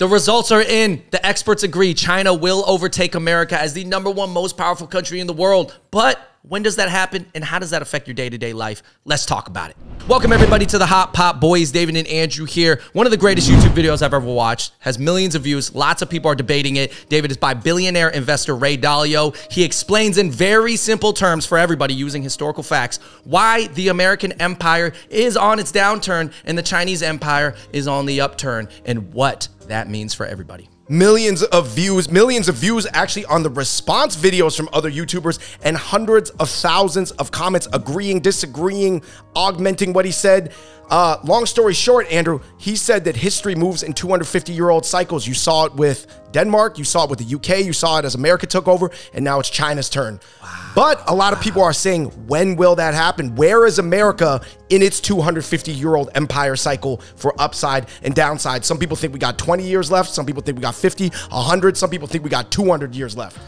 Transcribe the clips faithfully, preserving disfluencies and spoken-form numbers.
The results are in. The experts agree China will overtake America as the number one most powerful country in the world. But when does that happen, and how does that affect your day-to-day life? Let's talk about it. Welcome, everybody, to the Hot Pop Boys. David and Andrew here. One of the greatest YouTube videos I've ever watched. Has millions of views. Lots of people are debating it. David is by billionaire investor Ray Dalio. He explains in very simple terms for everybody using historical facts why the American empire is on its downturn and the Chinese empire is on the upturn and what that means for everybody. Millions of views, millions of views actually on the response videos from other YouTubers, and hundreds of thousands of comments agreeing, disagreeing, augmenting what he said. Uh, long story short, Andrew, he said that history moves in two hundred fifty year old cycles. You saw it with Denmark, you saw it with the U K, you saw it as America took over, and now it's China's turn. Wow. But a lot of people are saying, when will that happen? Where is America in its two hundred fifty year old empire cycle for upside and downside? Some people think we got twenty years left. Some people think we got fifty, one hundred. Some people think we got two hundred years left.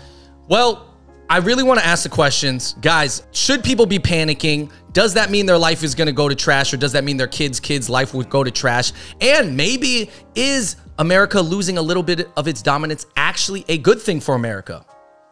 Well, I really want to ask the questions. Guys, should people be panicking? Does that mean their life is going to go to trash, or does that mean their kids' kids' life would go to trash? And maybe, is America losing a little bit of its dominance actually a good thing for America?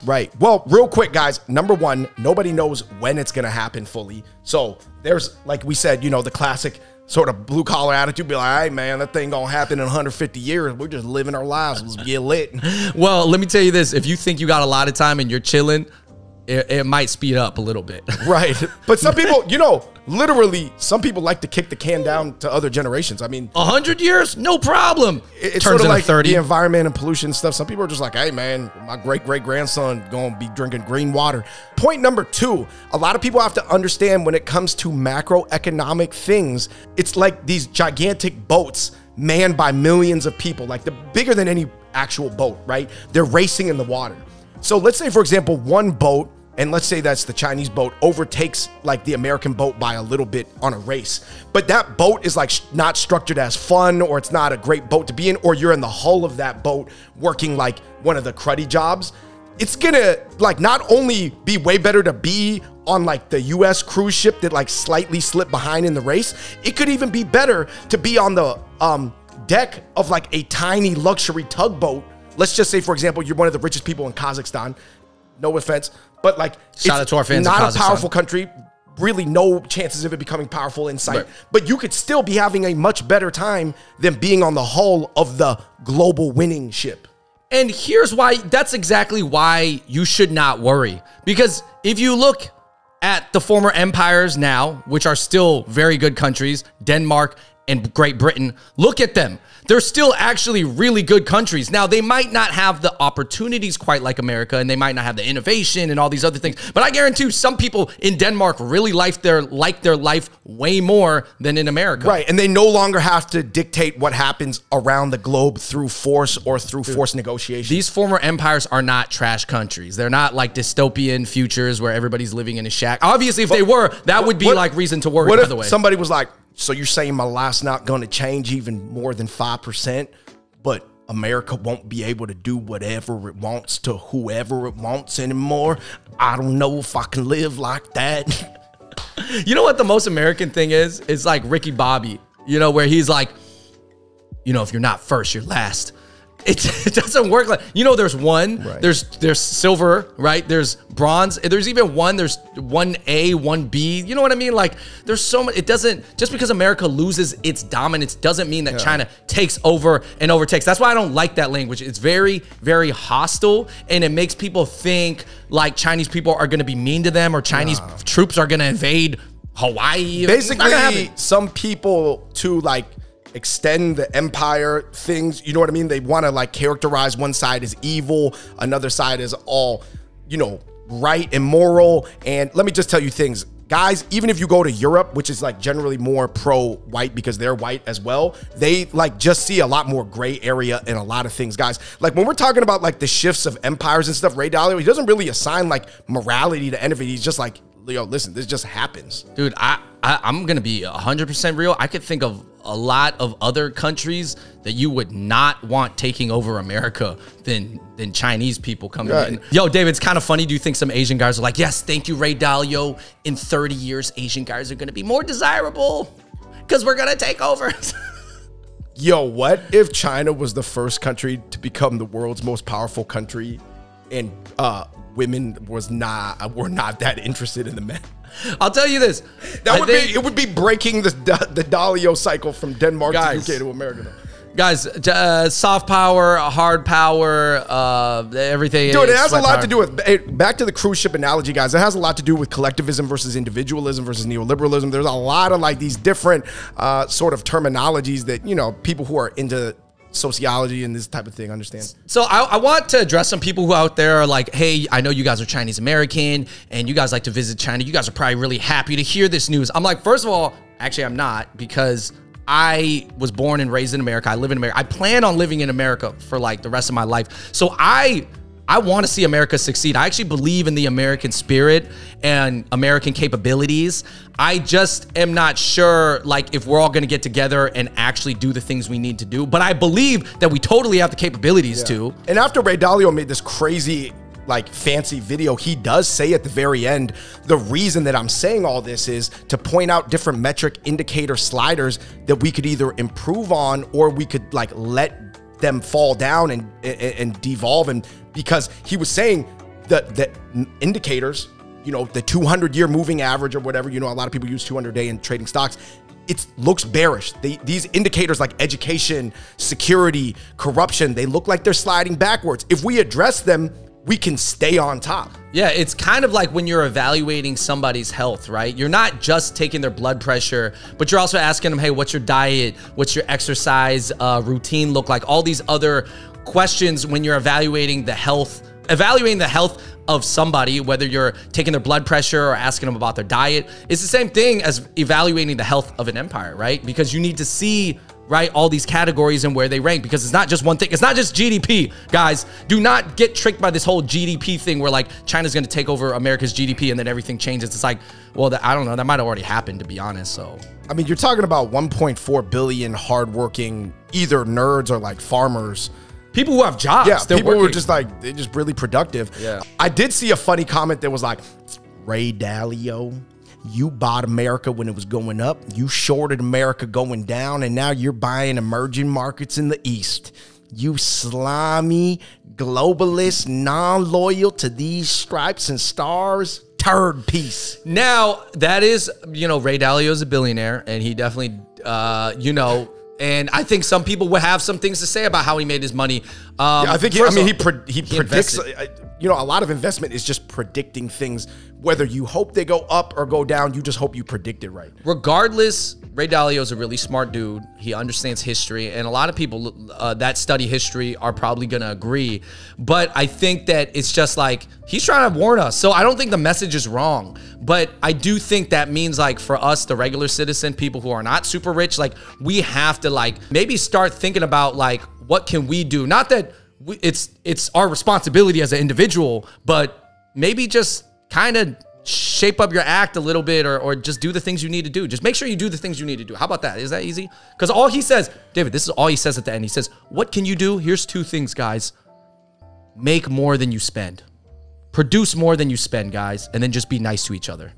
Right. Well, real quick, guys. Number one, nobody knows when it's going to happen fully. So there's, like we said, you know, the classic sort of blue collar attitude, be like, all right, man, that thing gonna happen in one hundred fifty years. We're just living our lives. Let's get lit. Well, let me tell you this. If you think you got a lot of time and you're chilling, it, it might speed up a little bit. Right. But some people, you know, literally, some people like to kick the can down to other generations. I mean, one hundred years? No problem. It, it's sort of like thirty. The environment and pollution stuff. Some people are just like, hey, man, my great-great-grandson going to be drinking green water. Point number two, a lot of people have to understand when it comes to macroeconomic things, it's like these gigantic boats manned by millions of people, like the bigger than any actual boat, right? They're racing in the water. So let's say, for example, one boat, and let's say that's the Chinese boat, overtakes like the American boat by a little bit on a race. But that boat is like not structured as fun, or it's not a great boat to be in, or you're in the hull of that boat working like one of the cruddy jobs. It's gonna like not only be way better to be on like the U S cruise ship that like slightly slipped behind in the race, it could even be better to be on the um, deck of like a tiny luxury tugboat. Let's just say, for example, you're one of the richest people in Kazakhstan. No offense, but like, shout out to our fans. Not a powerful country, really no chances of it becoming powerful in sight. Right. But you could still be having a much better time than being on the hull of the global winning ship. And here's why, that's exactly why you should not worry. Because if you look at the former empires now, which are still very good countries, Denmark and Great Britain, look at them. They're still actually really good countries. Now, they might not have the opportunities quite like America, and they might not have the innovation and all these other things, but I guarantee some people in Denmark really like their, like their life way more than in America. Right, and they no longer have to dictate what happens around the globe through force or through Dude, forced negotiations. These former empires are not trash countries. They're not like dystopian futures where everybody's living in a shack. Obviously, if but, they were, that what, would be what, like reason to worry, what by if the way. Somebody was like, so you're saying my life's not going to change even more than five percent, but America won't be able to do whatever it wants to whoever it wants anymore? I don't know if I can live like that. You know what the most American thing is? It's like Ricky Bobby, you know, where he's like, you know, if you're not first, you're last. It, it doesn't work like, you know, there's one, right. there's there's silver, right? There's bronze. There's even one, there's one A, one B. You know what I mean? Like there's so much, it doesn't, just because America loses its dominance doesn't mean that yeah. China takes over and overtakes. That's why I don't like that language. It's very, very hostile, and it makes people think like Chinese people are going to be mean to them, or Chinese wow. troops are going to invade Hawaii. Basically, some people to like, extend the empire things, you know what I mean? They want to like characterize one side as evil, another side as all, you know, right and moral. And let me just tell you things, guys, even if you go to Europe, which is like generally more pro-white because they're white as well, they like just see a lot more gray area in a lot of things, guys. Like when we're talking about like the shifts of empires and stuff, Ray Dalio, he doesn't really assign like morality to any of it. He's just like, yo, listen, this just happens. Dude, I, I, I'm going to be one hundred percent real. I could think of a lot of other countries that you would not want taking over America than than Chinese people coming yeah. in. Yo, David, it's kind of funny. Do you think some Asian guys are like, yes, thank you, Ray Dalio. In thirty years, Asian guys are going to be more desirable because we're going to take over. yo, what if China was the first country to become the world's most powerful country, and uh, women was not were not that interested in the men? I'll tell you this: that I would think, be it would be breaking the the Dalio cycle from Denmark guys, to U K to America. Though. Guys, uh, soft power, hard power, uh, everything. Dude, it has a lot power. to do with, it, back to the cruise ship analogy, guys, it has a lot to do with collectivism versus individualism versus neoliberalism. There's a lot of like these different uh, sort of terminologies that, you know, people who are into sociology and this type of thing understand. So I, I want to address some people who out there are like, hey, I know you guys are Chinese American and you guys like to visit China. You guys are probably really happy to hear this news. I'm like, first of all, actually, I'm not, because I was born and raised in America. I live in America. I plan on living in America for like the rest of my life. So I I want to see America succeed. I actually believe in the American spirit and American capabilities. I just am not sure like if we're all going to get together and actually do the things we need to do. But I believe that we totally have the capabilities yeah. to. And after Ray Dalio made this crazy like fancy video, he does say at the very end, the reason that I'm saying all this is to point out different metric indicator sliders that we could either improve on, or we could like let them fall down and and, and devolve. And because he was saying that that indicators, you know, the two hundred year moving average or whatever, you know, a lot of people use two hundred day in trading stocks. It looks bearish. They, these indicators like education, security, corruption, they look like they're sliding backwards. If we address them, we can stay on top. Yeah, it's kind of like when you're evaluating somebody's health, right? You're not just taking their blood pressure, but you're also asking them, hey, what's your diet? What's your exercise uh, routine look like? All these other questions when you're evaluating the health, evaluating the health of somebody, whether you're taking their blood pressure or asking them about their diet. It's the same thing as evaluating the health of an empire, right? Because you need to see, right, all these categories and where they rank, because it's not just one thing. It's not just G D P, guys. Do not get tricked by this whole G D P thing where like China's going to take over America's G D P and then everything changes. It's like, well, that, I don't know. That might have already happened, to be honest. So, I mean, you're talking about one point four billion hardworking either nerds or like farmers. People who have jobs. Yeah, people working. who are just like, they're just really productive. Yeah. I did see a funny comment that was like, Ray Dalio, you bought America when it was going up. You shorted America going down. And now you're buying emerging markets in the East. You slimy, globalist, non-loyal to these stripes and stars turd piece. Now, that is, you know, Ray Dalio is a billionaire. And he definitely, uh, you know... And I think some people would have some things to say about how he made his money. Um, yeah, I think, he, I mean, he, pre he, he predicts, invested. you know, a lot of investment is just predicting things. Whether you hope they go up or go down, you just hope you predict it right. Regardless, Ray Dalio is a really smart dude. He understands history. And a lot of people uh, that study history are probably going to agree. But I think that it's just like, he's trying to warn us. So I don't think the message is wrong. But I do think that means like for us, the regular citizen, people who are not super rich, like we have to like maybe start thinking about like, what can we do? Not that we, it's, it's our responsibility as an individual, but maybe just kind of shape up your act a little bit, or, or just do the things you need to do. Just make sure you do the things you need to do. How about that? Is that easy? Because all he says, David, this is all he says at the end. He says, what can you do? Here's two things, guys. Make more than you spend. Produce more than you spend, guys. And then just be nice to each other.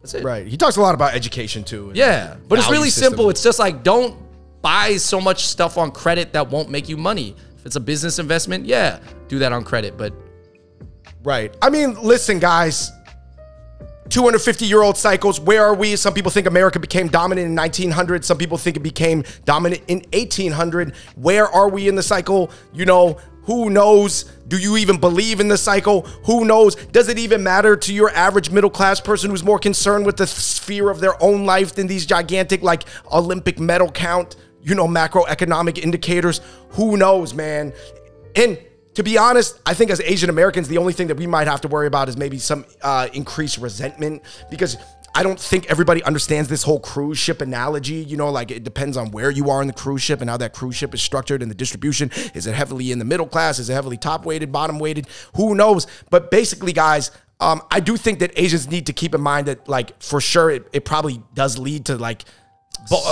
That's it. Right. He talks a lot about education too. Yeah. But it's really system. simple. It's just like, don't buy so much stuff on credit that won't make you money. If it's a business investment, yeah, do that on credit. But right. I mean, listen, guys, two hundred fifty year old cycles. Where are we? Some people think America became dominant in nineteen hundred. Some people think it became dominant in eighteen hundred. Where are we in the cycle? You know, who knows? Do you even believe in the cycle? Who knows? Does it even matter to your average middle class person who's more concerned with the sphere of their own life than these gigantic like Olympic medal count, you know, macroeconomic indicators? Who knows, man? And to be honest, I think as Asian Americans, the only thing that we might have to worry about is maybe some uh, increased resentment, because I don't think everybody understands this whole cruise ship analogy. You know, like it depends on where you are in the cruise ship and how that cruise ship is structured and the distribution. Is it heavily in the middle class? Is it heavily top weighted, bottom weighted? Who knows? But basically, guys, um, I do think that Asians need to keep in mind that, like, for sure, it, it probably does lead to like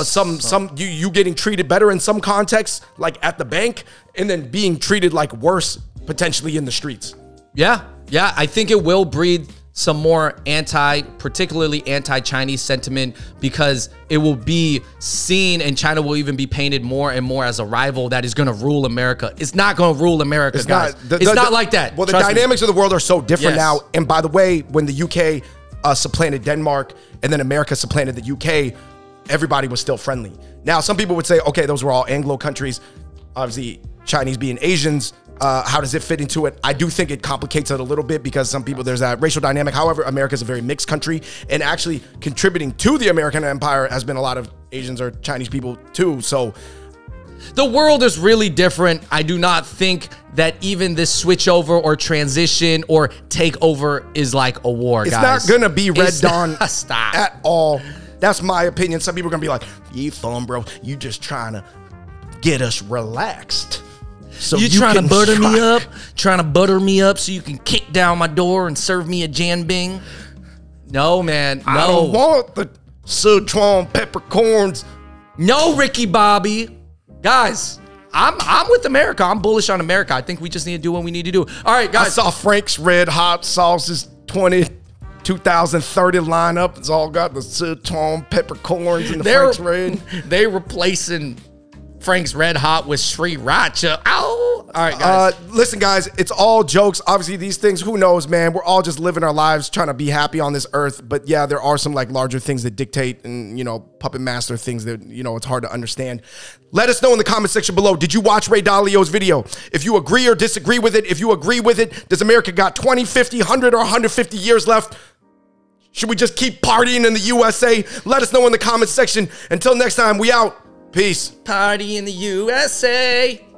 some some you, you getting treated better in some contexts, like at the bank, and then being treated like worse potentially in the streets. Yeah, yeah, I think it will breed some more anti, particularly anti-Chinese sentiment, because it will be seen, and China will even be painted more and more as a rival that is going to rule America. It's not going to rule America, it's guys. Not, the, it's the, not the, like that. Well, the dynamics me. of the world are so different yes. now. And by the way, when the U K uh, supplanted Denmark and then America supplanted the U K, everybody was still friendly. Now, some people would say, okay, those were all Anglo countries. Obviously, Chinese being Asians, Uh, how does it fit into it? I do think it complicates it a little bit because some people, there's that racial dynamic. However, America is a very mixed country, and actually contributing to the American empire has been a lot of Asians or Chinese people too. So the world is really different. I do not think that even this switchover or transition or takeover is like a war, it's guys. It's not going to be Red it's Dawn stop. at all. That's my opinion. Some people are going to be like, you thumb, bro. You just trying to get us relaxed. So You're you trying to butter try. me up, trying to butter me up so you can kick down my door and serve me a Janbing? No, man, no. I don't want the Sichuan peppercorns. No, Ricky Bobby. Guys, I'm I'm with America. I'm bullish on America. I think we just need to do what we need to do. All right, guys. I saw Frank's Red Hot Sauce's twenty, two thousand thirty lineup. It's all got the Sichuan peppercorns and the They're, Frank's Red. They're replacing Frank's Red Hot with Sriracha. Ow! All right, guys. Uh, listen, guys, it's all jokes. Obviously, these things, who knows, man? We're all just living our lives trying to be happy on this earth. But yeah, there are some like larger things that dictate and, you know, puppet master things that, you know, it's hard to understand. Let us know in the comment section below. Did you watch Ray Dalio's video? If you agree or disagree with it, if you agree with it, does America got twenty, fifty, one hundred, or one hundred fifty years left? Should we just keep partying in the U S A? Let us know in the comment section. Until next time, we out. Peace. Party in the U S A.